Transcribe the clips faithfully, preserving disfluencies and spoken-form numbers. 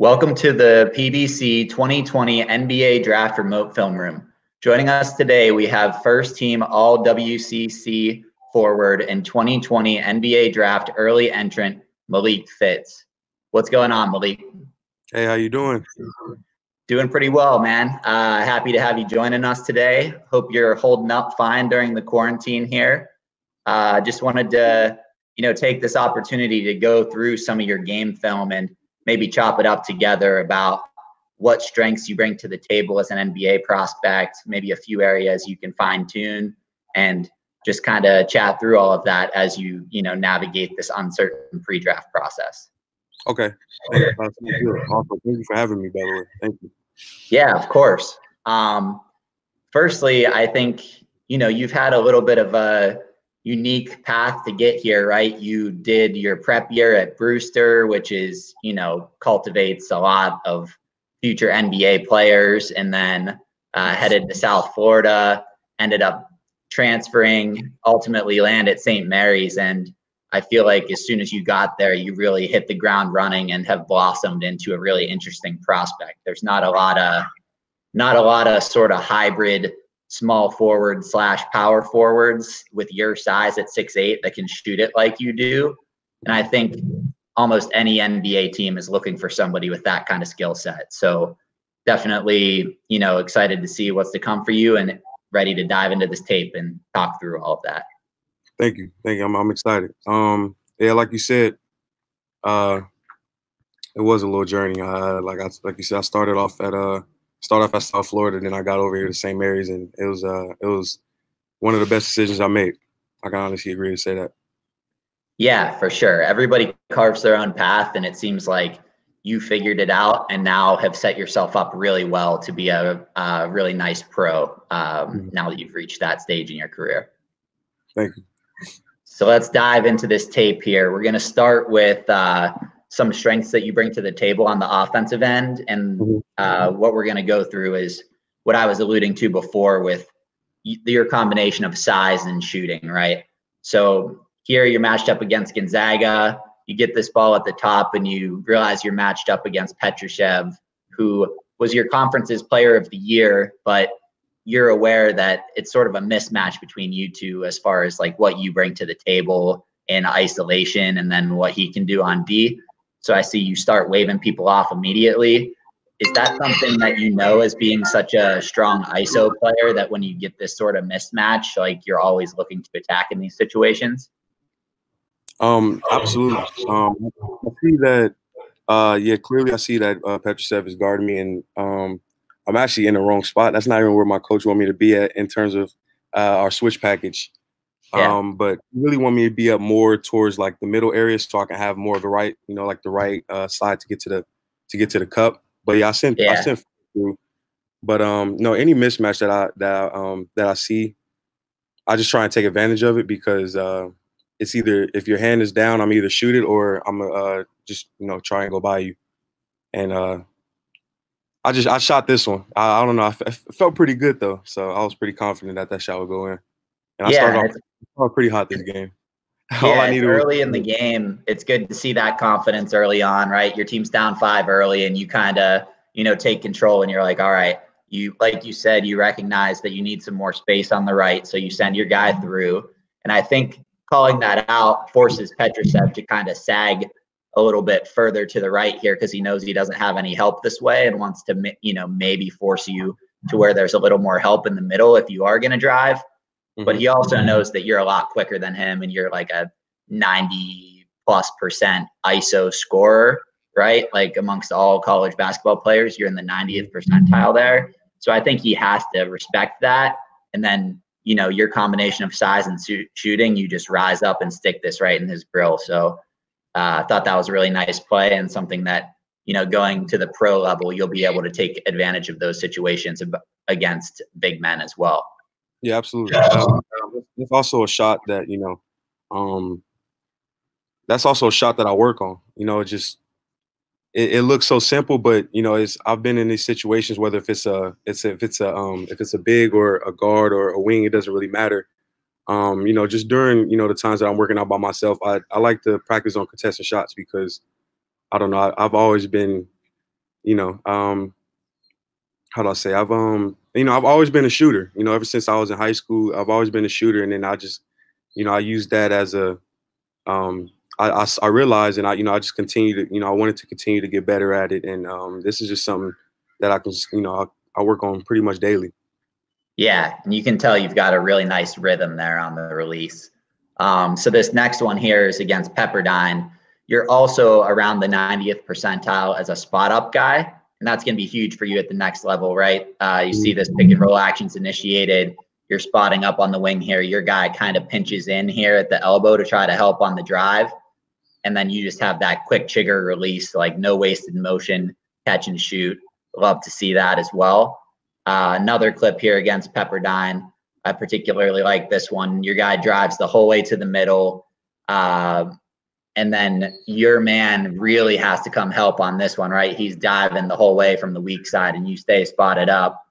Welcome to the P B C twenty twenty N B A Draft Remote Film Room. Joining us today, we have first team all W C C forward and twenty twenty N B A Draft early entrant, Malik Fitts. What's going on, Malik? Hey, how you doing? Doing pretty well, man. Uh, happy to have you joining us today. Hope you're holding up fine during the quarantine here. Uh, just wanted to, you know, take this opportunity to go through some of your game film and maybe chop it up together about what strengths you bring to the table as an N B A prospect, maybe a few areas you can fine tune, and just kind of chat through all of that as you, you know, navigate this uncertain pre-draft process. Okay. Awesome. Thank you for having me, by the way. Thank you. Yeah, of course. Um, firstly, I think, you know, you've had a little bit of a unique path to get here, right? You did your prep year at Brewster, which is, you know, cultivates a lot of future N B A players, and then uh, headed to South Florida, ended up transferring, ultimately land at Saint Mary's. And I feel like as soon as you got there, you really hit the ground running and have blossomed into a really interesting prospect. There's not a lot of, not a lot of sort of hybrid small forward slash power forwards with your size at six eight that can shoot it like you do. And I think almost any N B A team is looking for somebody with that kind of skill set. So definitely, you know, excited to see what's to come for you and ready to dive into this tape and talk through all of that. Thank you. Thank you. I'm, I'm excited. Um, yeah, like you said, uh, it was a little journey. Uh, like I, like you said, I started off at uh, Started off at South Florida, then I got over here to Saint Mary's, and it was uh, it was one of the best decisions I made. I can honestly agree to say that. Yeah, for sure. Everybody carves their own path, and it seems like you figured it out and now have set yourself up really well to be a, a really nice pro um, mm-hmm. now that you've reached that stage in your career. Thank you. So let's dive into this tape here. We're going to start with uh, – some strengths that you bring to the table on the offensive end. And uh, what we're going to go through is what I was alluding to before with your combination of size and shooting, right? So here you're matched up against Gonzaga. You get this ball at the top and you realize you're matched up against Petrušev, who was your conference's player of the year, but you're aware that it's sort of a mismatch between you two as far as like what you bring to the table in isolation and then what he can do on D. So I see you start waving people off immediately. Is that something that you know as being such a strong I S O player that when you get this sort of mismatch, like you're always looking to attack in these situations? Um, absolutely. Um, I see that. Uh, yeah, clearly I see that uh, Petrušev is guarding me, and um, I'm actually in the wrong spot. That's not even where my coach wanted me to be at in terms of uh, our switch package. Yeah. Um, but really want me to be up more towards like the middle area, so I can have more of the right, you know, like the right uh, side to get to the to get to the cup. But yeah, I sent yeah. I sent through. But um, no, any mismatch that I that I, um that I see, I just try and take advantage of it, because uh, it's either if your hand is down, I'm either shoot it or I'm uh just you know try and go by you. And uh, I just I shot this one. I, I don't know. I, I felt pretty good though, so I was pretty confident that that shot would go in. And I yeah. started off. Oh, pretty hot this game. Yeah, All I need early was in the game. It's good to see that confidence early on, right? Your team's down five early, and you kind of, you know, take control, and you're like, all right, you like you said, you recognize that you need some more space on the right, so you send your guy through. And I think calling that out forces Petrušev to kind of sag a little bit further to the right here, because he knows he doesn't have any help this way and wants to, you know, maybe force you to where there's a little more help in the middle if you are going to drive. But he also knows that you're a lot quicker than him and you're like a ninety plus percent I S O scorer, right? Like amongst all college basketball players, you're in the ninetieth percentile there. So I think he has to respect that. And then, you know, your combination of size and shooting, you just rise up and stick this right in his grill. So uh, I thought that was a really nice play and something that, you know, going to the pro level, you'll be able to take advantage of those situations against big men as well. Yeah, absolutely. Um, it's also a shot that, you know, um, that's also a shot that I work on. You know, it just it, it looks so simple, but you know, it's I've been in these situations, whether if it's a it's if it's a um, if it's a big or a guard or a wing, it doesn't really matter. Um, you know, just during you know the times that I'm working out by myself, I I like to practice on contested shots because I don't know I, I've always been you know, um, how do I say? I've, um, you know, I've always been a shooter, you know, ever since I was in high school, I've always been a shooter. And then I just, you know, I used that as a, um, I, I, I realized, and I, you know, I just continued to, you know, I wanted to continue to get better at it. And um, this is just something that I can, you know, I, I work on pretty much daily. Yeah. And you can tell you've got a really nice rhythm there on the release. Um, so this next one here is against Pepperdine. You're also around the ninetieth percentile as a spot up guy. And that's going to be huge for you at the next level, right? Uh, you see this pick and roll action's initiated. You're spotting up on the wing here. Your guy kind of pinches in here at the elbow to try to help on the drive. And then you just have that quick trigger release, like no wasted motion, catch and shoot. Love to see that as well. Uh, another clip here against Pepperdine. I particularly like this one. Your guy drives the whole way to the middle. Uh, And then your man really has to come help on this one, right? He's diving the whole way from the weak side and you stay spotted up,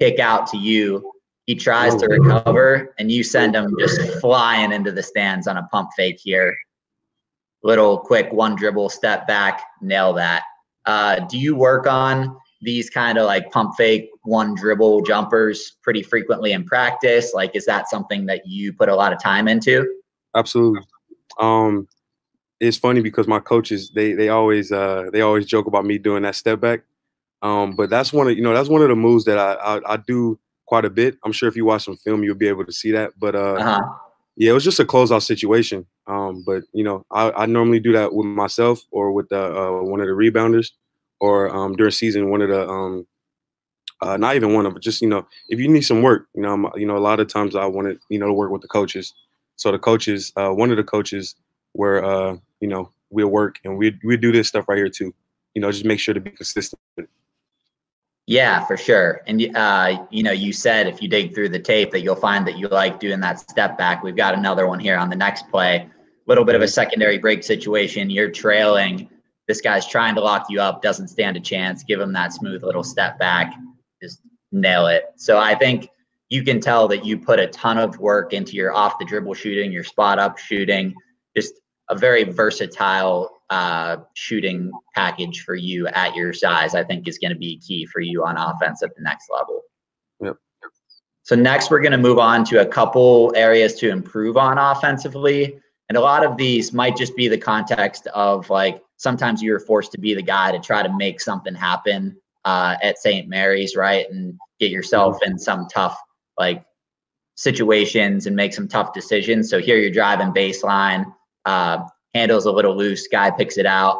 kick out to you. He tries to recover and you send him just flying into the stands on a pump fake here. Little quick one dribble step back, nail that. Uh, do you work on these kind of like pump fake one dribble jumpers pretty frequently in practice? Like, is that something that you put a lot of time into? Absolutely. Um, It's funny because my coaches, they they always uh, they always joke about me doing that step back, um, but that's one of you know that's one of the moves that I, I I do quite a bit. I'm sure if you watch some film, you'll be able to see that. But uh, uh-huh. yeah, it was just a closeout situation. Um, but you know, I, I normally do that with myself or with the, uh, one of the rebounders, or um, during season one of the um, uh, not even one of but just you know if you need some work, you know I'm, you know a lot of times I wanted you know to work with the coaches. So the coaches, uh, one of the coaches were. Uh, You know, we'll work and we we do this stuff right here too. You know, just make sure to be consistent. Yeah, for sure. And uh, you know, you said if you dig through the tape that you'll find that you like doing that step back. We've got another one here on the next play. Little bit of a secondary break situation. You're trailing. This guy's trying to lock you up. Doesn't stand a chance. Give him that smooth little step back. Just nail it. So I think you can tell that you put a ton of work into your off the dribble shooting, your spot up shooting. Just a very versatile uh, shooting package for you at your size, I think is going to be key for you on offense at the next level. Yep. So next we're going to move on to a couple areas to improve on offensively. And a lot of these might just be the context of like, sometimes you're forced to be the guy to try to make something happen uh, at Saint Mary's, right? And get yourself in some tough like situations and make some tough decisions. So here you're driving baseline, Uh, handle's a little loose, guy picks it out.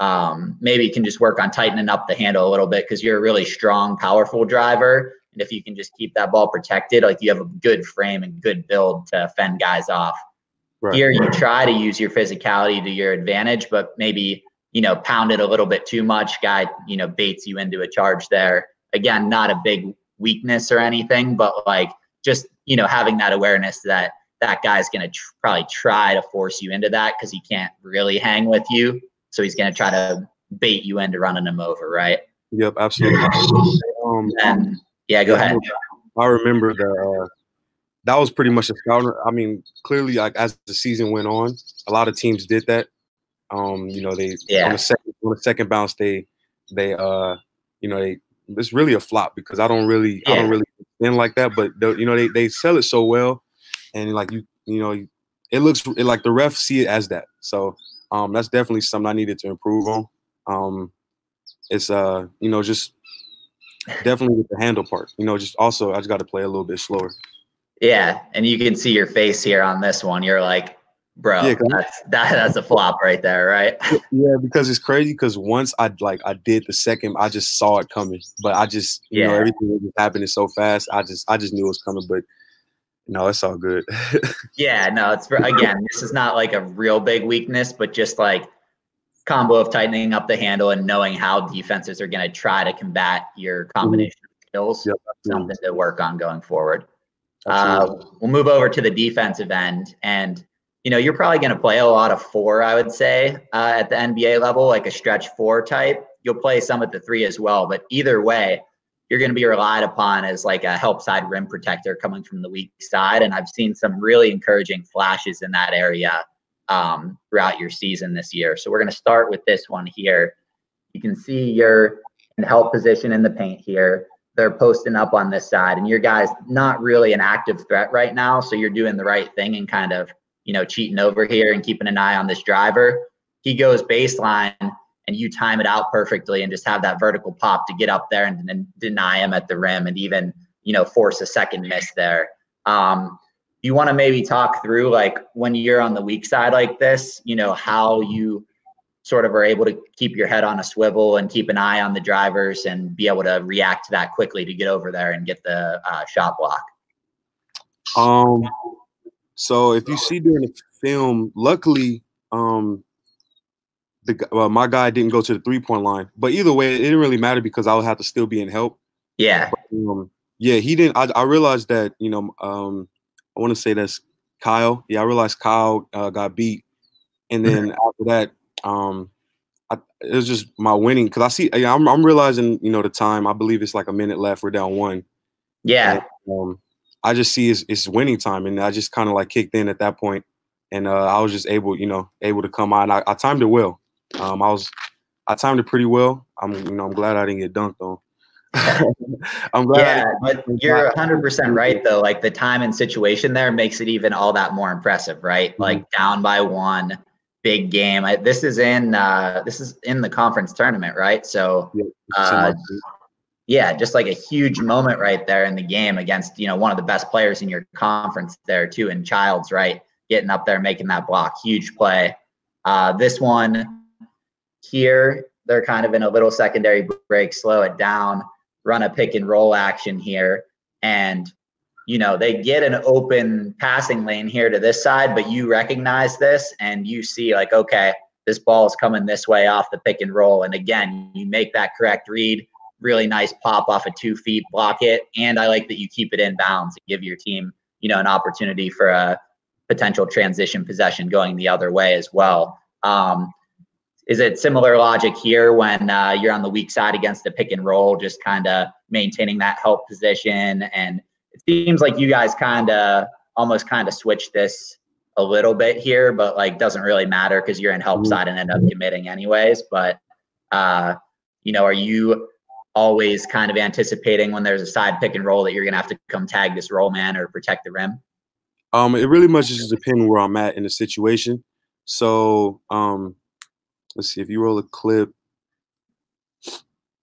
Um, maybe you can just work on tightening up the handle a little bit because you're a really strong, powerful driver. And if you can just keep that ball protected, like you have a good frame and good build to fend guys off. Right. Here you try to use your physicality to your advantage, but maybe, you know, pound it a little bit too much. Guy, you know, baits you into a charge there. Again, not a big weakness or anything, but like just, you know, having that awareness that that guy's going to tr probably try to force you into that because he can't really hang with you. So he's going to try to bait you into running him over, right? Yep, absolutely. Um, and, yeah, go I ahead. Remember, I remember that uh, that was pretty much a scouting. I mean, clearly, like as the season went on, a lot of teams did that. Um, you know, they yeah. on, the second, on the second bounce, they they uh, you know, they it's really a flop because I don't really yeah. I don't really end like that. But the, you know, they they sell it so well. And like, you, you know, it looks it, like the refs see it as that. So um, that's definitely something I needed to improve on. Um, it's, uh, you know, just definitely with the handle part, you know, just also I just got to play a little bit slower. Yeah. And you can see your face here on this one. You're like, bro, yeah, that's, that, that's a flop right there. Right. Yeah. Because it's crazy. Because once I like I did the second, I just saw it coming, but I just, you yeah. know, everything was happening so fast. I just I just knew it was coming. But no, it's all good. yeah, no, it's again, this is not like a real big weakness, but just like combo of tightening up the handle and knowing how defenses are going to try to combat your combination of skills. Yep. Something to work on going forward. Uh, we'll move over to the defensive end. And, you know, you're probably going to play a lot of four, I would say, uh, at the N B A level, like a stretch four type. You'll play some at the three as well. But either way, you're going to be relied upon as like a help side rim protector coming from the weak side. And I've seen some really encouraging flashes in that area um, throughout your season this year. So we're going to start with this one here. You can see your and help position in the paint here. They're posting up on this side, and your guy's not really an active threat right now, so you're doing the right thing and kind of, you know, cheating over here and keeping an eye on this driver. He goes baseline, and you time it out perfectly and just have that vertical pop to get up there and, and deny him at the rim and even, you know, force a second miss there. Um, you want to maybe talk through, like, when you're on the weak side like this, you know, how you sort of are able to keep your head on a swivel and keep an eye on the drivers and be able to react to that quickly to get over there and get the uh, shot block. Um, so if you see during the film, luckily um, the uh, my guy didn't go to the three-point line. But either way, it didn't really matter because I would have to still be in help. Yeah. But, um, yeah, he didn't. I, I realized that, you know, um, I want to say that's Kyle. Yeah, I realized Kyle uh, got beat. And then after that, Um, I, it was just my winning, because I see I'm, I'm realizing, you know, the time. I believe it's like a minute left. We're down one. Yeah. And, um, I just see it's, it's winning time, and I just kind of like kicked in at that point, and uh, I was just able, you know, able to come out. I, I timed it well. Um, I was I timed it pretty well. I'm you know I'm glad I didn't get dunked on. I'm glad. Yeah, but you're one hundred percent right though. Like, the time and situation there makes it even all that more impressive, right? Mm-hmm. Like, down by one. Big game. I, this is in uh, this is in the conference tournament, right? So, uh, yeah, just like a huge moment right there in the game against, you know, one of the best players in your conference there too, in Childs, right? Getting up there, making that block, huge play. Uh, this one here, they're kind of in a little secondary break, slow it down, run a pick and roll action here, and you know, they get an open passing lane here to this side, but you recognize this and you see, like, okay, this ball is coming this way off the pick and roll. And again, you make that correct read, really nice pop off of two feet, block it. And I like that you keep it in bounds and give your team, you know, an opportunity for a potential transition possession going the other way as well. Um, is it similar logic here when uh, you're on the weak side against the pick and roll, just kind of maintaining that help position? And it seems like you guys kind of almost kind of switch this a little bit here, but like, doesn't really matter because you're in help side and end up committing anyways. But, uh, you know, are you always kind of anticipating when there's a side pick and roll that you're going to have to come tag this roll man or protect the rim? Um, it really much just depends where I'm at in the situation. So um, let's see if you roll a clip.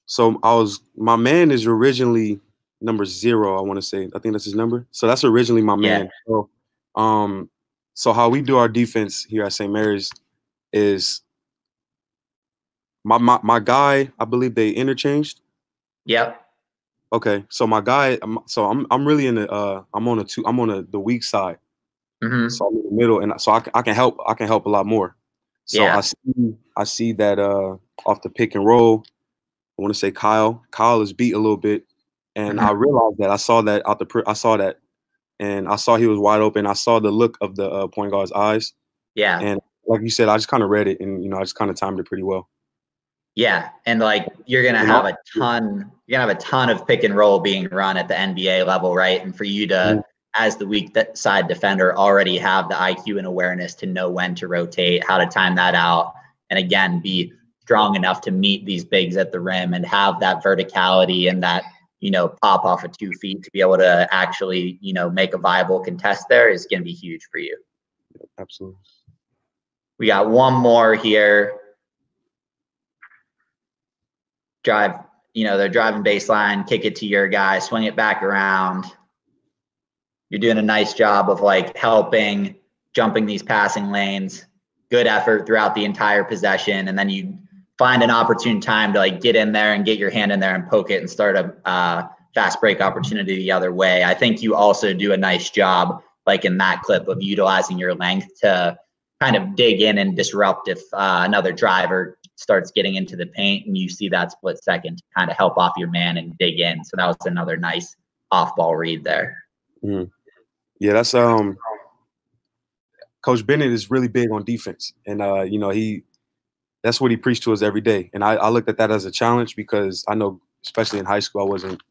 So I was, my man is originally number zero, I want to say. I think that's his number. So that's originally my man. Yeah. So, um, so how we do our defense here at Saint Mary's is my my, my guy. I believe they interchanged. Yep. Okay. So my guy. So I'm I'm really in the. Uh, I'm on a two. I'm on a, the weak side. Mm-hmm. So I'm in the middle, and so I I can help. I can help a lot more. So yeah. I see. I see that uh, off the pick and roll. I want to say Kyle. Kyle is beat a little bit. And mm-hmm. I realized that I saw that out the I saw that, and I saw he was wide open. I saw the look of the uh, point guard's eyes. Yeah, and like you said, I just kind of read it, and you know, I just kind of timed it pretty well. Yeah, and like you're gonna have a ton, you're gonna have a ton of pick and roll being run at the N B A level, right? And for you to, mm-hmm. as the weak side defender, already have the I Q and awareness to know when to rotate, how to time that out, and again, be strong enough to meet these bigs at the rim and have that verticality and that, you know, pop off of two feet to be able to actually, you know, make a viable contest there is going to be huge for you. Absolutely. We got one more here. Drive, you know, they're driving baseline, kick it to your guy, swing it back around. You're doing a nice job of like helping, jumping these passing lanes, good effort throughout the entire possession. And then you find an opportune time to like get in there and get your hand in there and poke it and start a uh, fast break opportunity the other way. I think you also do a nice job, like in that clip, of utilizing your length to kind of dig in and disrupt if uh, another driver starts getting into the paint and you see that split second to kind of help off your man and dig in. So that was another nice off-ball read there. Mm. Yeah, that's um, Coach Bennett is really big on defense, and uh, you know he. That's what he preached to us every day, and I, I looked at that as a challenge because I know, especially in high school, I wasn't,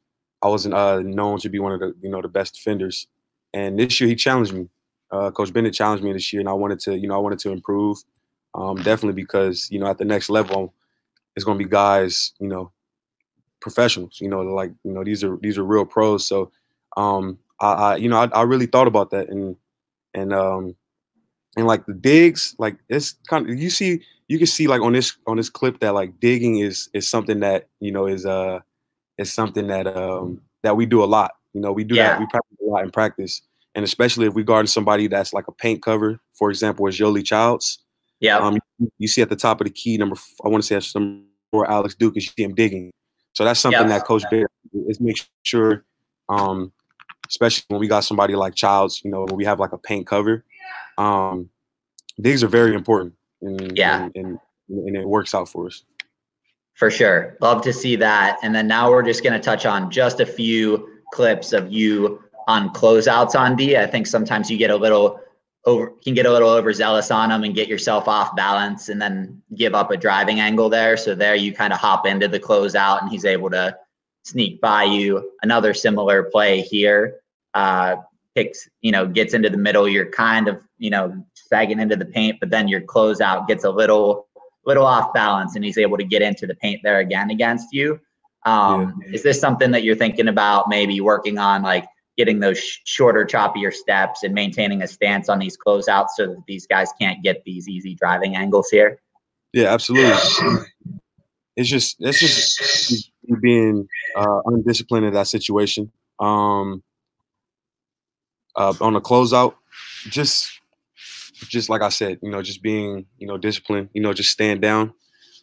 I wasn't uh, known to be one of the, you know, the best defenders. And this year, he challenged me. Uh, Coach Bennett challenged me this year, and I wanted to, you know, I wanted to improve, um, definitely because, you know, at the next level, it's going to be guys, you know, professionals. You know, like, you know, these are these are real pros. So, um, I, I you know, I, I really thought about that, and and um, and like the digs, like it's kind of, you see, you can see like on this on this clip that like digging is is something that, you know, is uh is something that um that we do a lot. You know, we do yeah. that we practice a lot in practice, and especially if we guard somebody that's like a paint cover, for example, is Yoli Childs. Yeah. Um, you see at the top of the key, number I want to say that's number four, Alex Dukas. You see him digging. So that's something yeah. that Coach Bennett is making sure, um, especially when we got somebody like Childs, you know, when we have like a paint cover, um, digs are very important. And, yeah. And, and, and it works out for us. For sure. Love to see that. And then now we're just going to touch on just a few clips of you on closeouts on D. I think sometimes you get a little over, can get a little overzealous on them and get yourself off balance and then give up a driving angle there. So there you kind of hop into the closeout and he's able to sneak by you. Another similar play here, uh, picks, you know, gets into the middle. You're kind of, you know, sagging into the paint, but then your closeout gets a little, little off balance and he's able to get into the paint there again against you. Um, yeah. Is this something that you're thinking about maybe working on, like getting those sh shorter, choppier steps and maintaining a stance on these closeouts so that these guys can't get these easy driving angles here? Yeah, absolutely. It's just, it's just being uh, undisciplined in that situation. Um, uh, on a closeout, just, just like I said, you know, just being, you know, disciplined, you know, just stand down.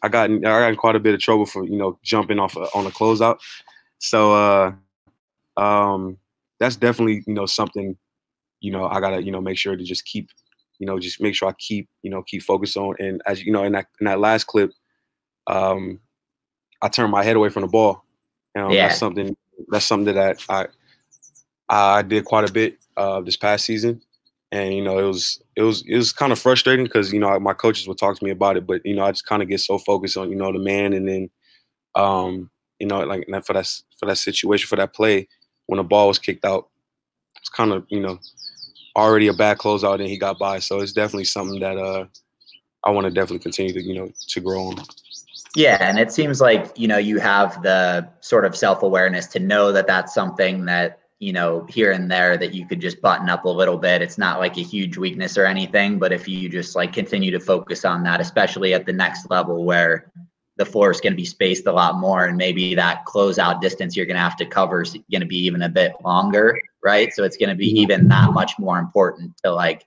I got, I got in quite a bit of trouble for, you know, jumping off a, on a closeout. So, uh, um, that's definitely, you know, something, you know, I gotta, you know, make sure to just keep, you know, just make sure I keep, you know, keep focused on. And as you know, in that, in that last clip, um, I turned my head away from the ball. Um, yeah. That's something, that's something that I, I did quite a bit uh, this past season. And, you know, it was, it was, it was kind of frustrating because, you know, my coaches would talk to me about it, but, you know, I just kind of get so focused on, you know, the man. And then, um, you know, like for that, for that situation, for that play, when the ball was kicked out, it's kind of, you know, already a bad closeout and he got by. So it's definitely something that uh, I want to definitely continue to, you know, to grow on. Yeah. And it seems like, you know, you have the sort of self-awareness to know that that's something that, you know, here and there that you could just button up a little bit. It's not like a huge weakness or anything, but if you just like continue to focus on that, especially at the next level where the floor is going to be spaced a lot more, and maybe that closeout distance you're going to have to cover is going to be even a bit longer, right? So it's going to be even that much more important to, like,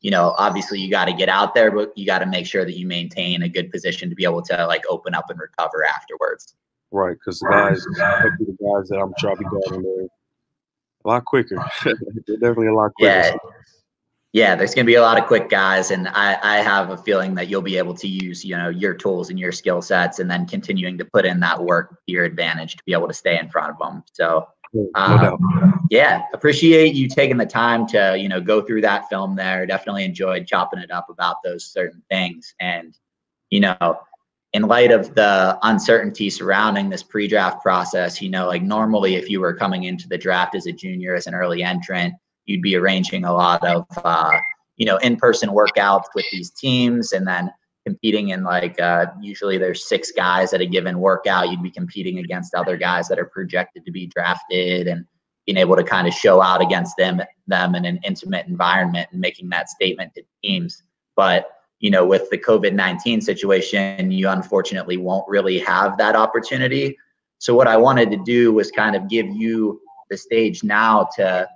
you know, obviously you got to get out there, but you got to make sure that you maintain a good position to be able to like open up and recover afterwards. Right, because the guys, the guys that I'm trying to be guarding, they're a lot quicker. They're definitely a lot quicker. Yeah. Yeah, there's going to be a lot of quick guys, and I, I have a feeling that you'll be able to use, you know, your tools and your skill sets, and then continuing to put in that work to your advantage to be able to stay in front of them. So, um, no yeah, appreciate you taking the time to, you know, go through that film there. Definitely enjoyed chopping it up about those certain things. And, you know, in light of the uncertainty surrounding this pre-draft process, you know, like normally if you were coming into the draft as a junior, as an early entrant, you'd be arranging a lot of, uh, you know, in-person workouts with these teams, and then competing in like, uh, usually there's six guys at a given workout. You'd be competing against other guys that are projected to be drafted, and being able to kind of show out against them, them in an intimate environment and making that statement to teams. But, you know, with the COVID nineteen situation, you unfortunately won't really have that opportunity. So what I wanted to do was kind of give you the stage now to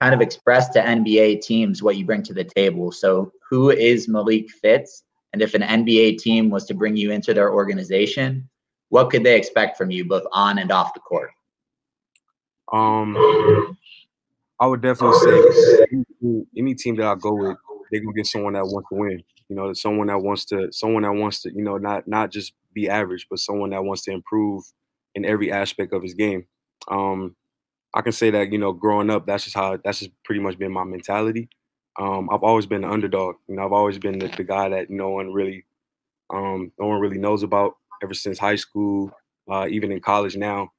kind of express to N B A teams what you bring to the table. So who is Malik Fitts? And if an N B A team was to bring you into their organization, what could they expect from you both on and off the court? Um, I would definitely say any, any team that I go with, they're going to get someone that wants to win. You know, someone that wants to, someone that wants to, you know, not, not just be average, but someone that wants to improve in every aspect of his game. Um, I can say that, you know, growing up, that's just how, that's just pretty much been my mentality. Um, I've always been the underdog. You know, I've always been the, the guy that no one really, um, no one really knows about ever since high school, uh, even in college now.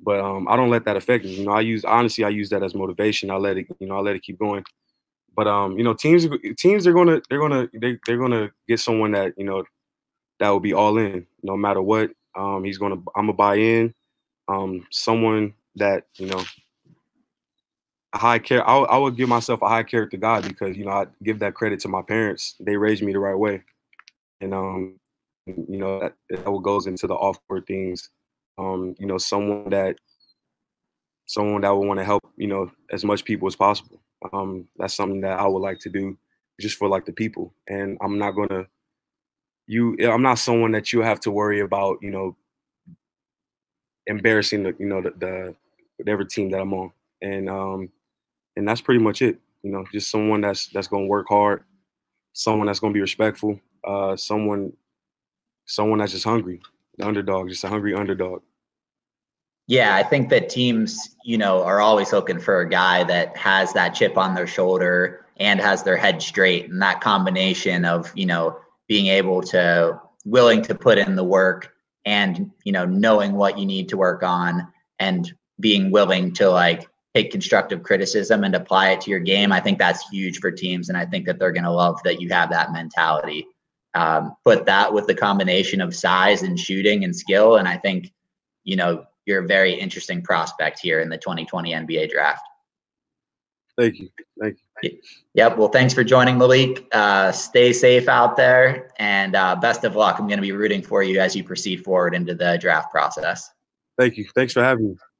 But um, I don't let that affect me. You know, I use, honestly, I use that as motivation. I let it, you know, I let it keep going. But, um, you know, teams, teams are going to, they're going to, they, they're going to get someone that, you know, that will be all in no matter what. Um, he's going to, I'm going to buy in. um, someone that, you know, a high care. I, I would give myself a high character guy because, you know, I give that credit to my parents. They raised me the right way. And, um, you know, that, that what goes into the off-court things. Um, you know, someone that, someone that would want to help, you know, as much people as possible. Um, that's something that I would like to do just for like the people. And I'm not going to, you, I'm not someone that you have to worry about, you know, embarrassing the, you know, the, the whatever team that I'm on. And, um, and that's pretty much it. You know, just someone that's, that's going to work hard, someone that's going to be respectful, uh, someone, someone that's just hungry, the underdog, just a hungry underdog. Yeah, I think that teams, you know, are always looking for a guy that has that chip on their shoulder and has their head straight. And that combination of, you know, being able to, willing to put in the work and, you know, knowing what you need to work on and being willing to like take constructive criticism and apply it to your game. I think that's huge for teams. And I think that they're going to love that you have that mentality. Um, put that with the combination of size and shooting and skill. And I think, you know, you're a very interesting prospect here in the twenty twenty N B A draft. Thank you. Thank you. Yep. Well, thanks for joining, Malik. Uh, stay safe out there and uh, best of luck. I'm going to be rooting for you as you proceed forward into the draft process. Thank you. Thanks for having me.